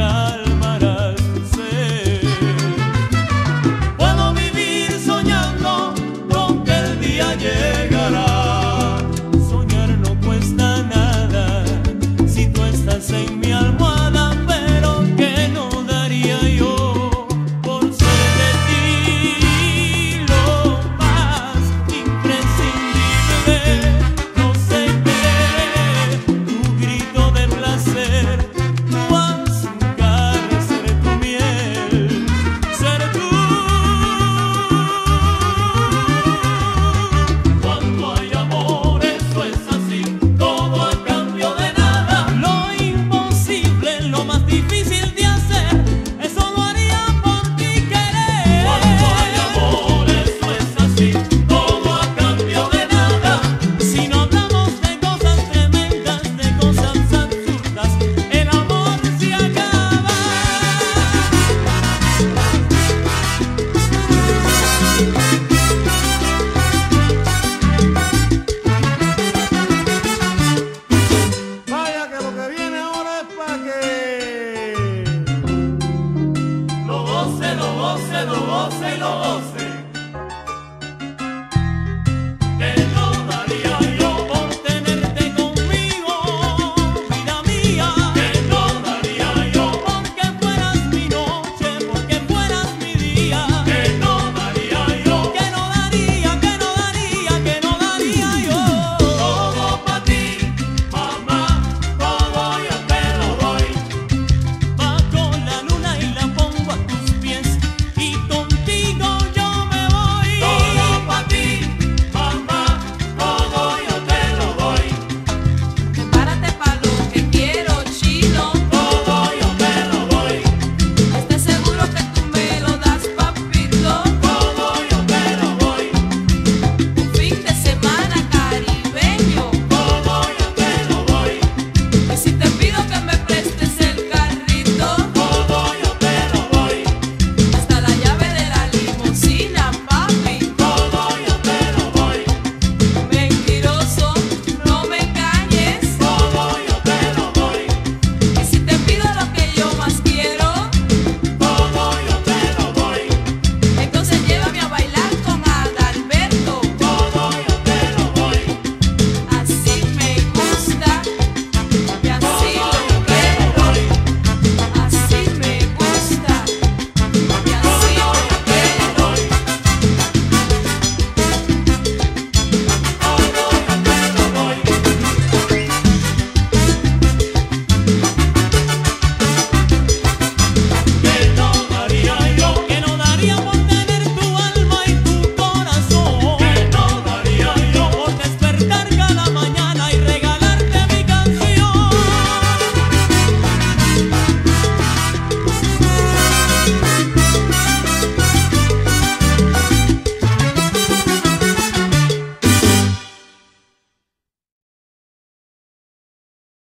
calmará tu sed. Puedo vivir soñando con que el día llegará. Soñar no cuesta nada si tú estás en mi almohada, pero que no daría yo por ser de ti lo más imprescindible. No sé qué, tu grito de placer, cuán suave será tu miel, será tú. Cuando hay amor esto es así, todo a cambio de nada. Lo imposible, lo más difícil de hacer, eso lo haría por ti querer. Cuando hay amor esto es así, todo a cambio de nada. Si no hablamos de cosas tremendas, de cosas absurdas, el amor se acaba. Vaya que lo que viene ahora es para que lo goce y lo goce.